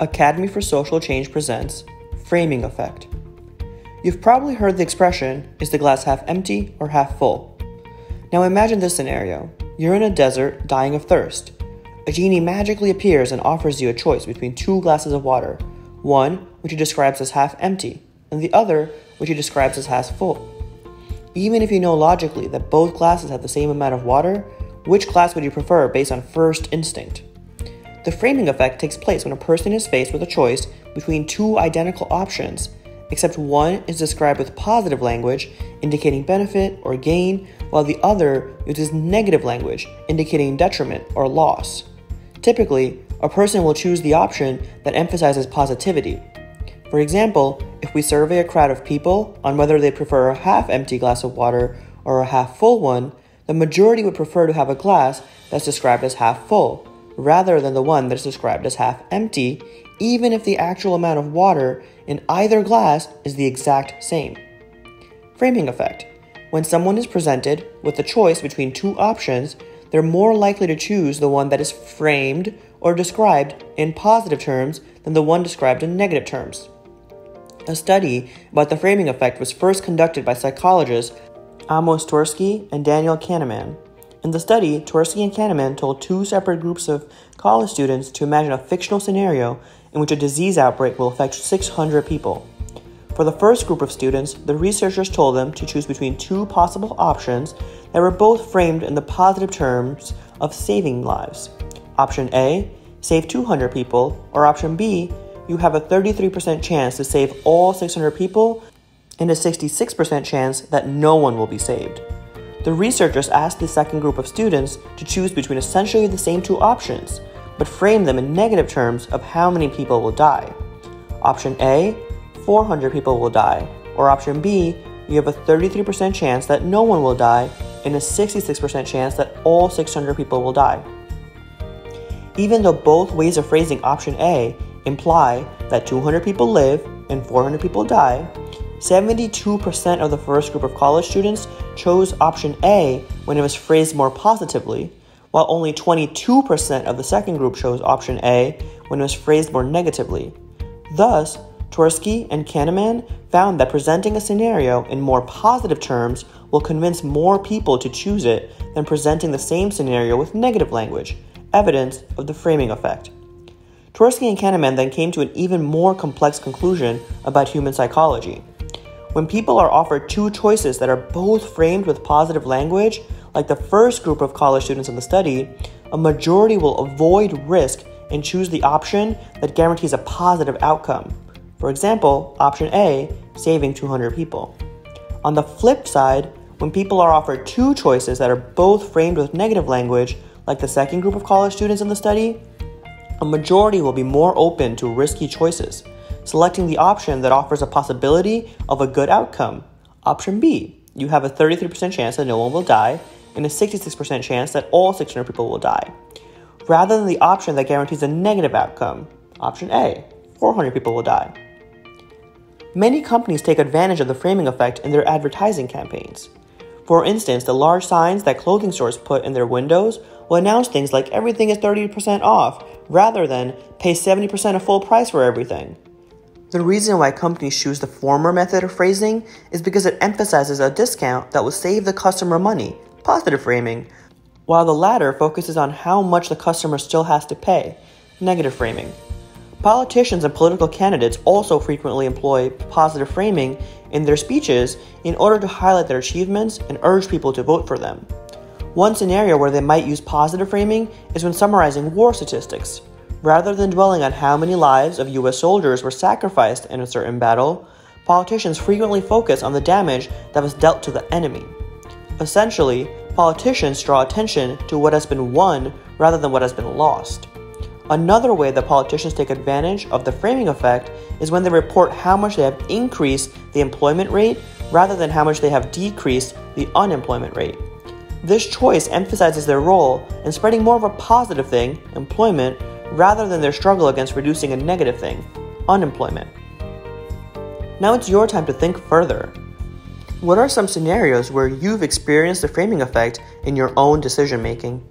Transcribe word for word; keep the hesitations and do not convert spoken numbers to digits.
Academy for Social Change presents Framing Effect. You've probably heard the expression, is the glass half empty or half full? Now imagine this scenario. You're in a desert dying of thirst. A genie magically appears and offers you a choice between two glasses of water, one which he describes as half empty and the other which he describes as half full. Even if you know logically that both glasses have the same amount of water, which glass would you prefer based on first instinct? The framing effect takes place when a person is faced with a choice between two identical options, except one is described with positive language, indicating benefit or gain, while the other uses negative language, indicating detriment or loss. Typically, a person will choose the option that emphasizes positivity. For example, if we survey a crowd of people on whether they prefer a half-empty glass of water or a half-full one, the majority would prefer to have a glass that's described as half-full, rather than the one that is described as half empty, even if the actual amount of water in either glass is the exact same. Framing effect. When someone is presented with a choice between two options, they're more likely to choose the one that is framed or described in positive terms than the one described in negative terms. A study about the framing effect was first conducted by psychologists Amos Tversky and Daniel Kahneman. In the study, Tversky and Kahneman told two separate groups of college students to imagine a fictional scenario in which a disease outbreak will affect six hundred people. For the first group of students, the researchers told them to choose between two possible options that were both framed in the positive terms of saving lives. Option A, save two hundred people, or option B, you have a thirty-three percent chance to save all six hundred people and a sixty-six percent chance that no one will be saved. The researchers asked the second group of students to choose between essentially the same two options, but frame them in negative terms of how many people will die. Option A, four hundred people will die, or option B, you have a thirty-three percent chance that no one will die and a sixty-six percent chance that all six hundred people will die. Even though both ways of phrasing option A imply that two hundred people live and four hundred people die, seventy-two percent of the first group of college students chose option A when it was phrased more positively, while only twenty-two percent of the second group chose option A when it was phrased more negatively. Thus, Tversky and Kahneman found that presenting a scenario in more positive terms will convince more people to choose it than presenting the same scenario with negative language, evidence of the framing effect. Tversky and Kahneman then came to an even more complex conclusion about human psychology. When people are offered two choices that are both framed with positive language, like the first group of college students in the study, a majority will avoid risk and choose the option that guarantees a positive outcome. For example, option A, saving two hundred people. On the flip side, when people are offered two choices that are both framed with negative language, like the second group of college students in the study, a majority will be more open to risky choices, selecting the option that offers a possibility of a good outcome. Option B, you have a thirty-three percent chance that no one will die and a sixty-six percent chance that all six hundred people will die, rather than the option that guarantees a negative outcome. Option A, four hundred people will die. Many companies take advantage of the framing effect in their advertising campaigns. For instance, the large signs that clothing stores put in their windows will announce things like everything is thirty percent off, rather than pay seventy percent of full price for everything. The reason why companies choose the former method of phrasing is because it emphasizes a discount that will save the customer money, positive framing, while the latter focuses on how much the customer still has to pay, negative framing. Politicians and political candidates also frequently employ positive framing in their speeches in order to highlight their achievements and urge people to vote for them. One scenario where they might use positive framing is when summarizing war statistics. Rather than dwelling on how many lives of U S soldiers were sacrificed in a certain battle, politicians frequently focus on the damage that was dealt to the enemy. Essentially, politicians draw attention to what has been won rather than what has been lost. Another way that politicians take advantage of the framing effect is when they report how much they have increased the employment rate rather than how much they have decreased the unemployment rate. This choice emphasizes their role in spreading more of a positive thing, employment, rather than their struggle against reducing a negative thing, unemployment. Now it's your time to think further. What are some scenarios where you've experienced the framing effect in your own decision making?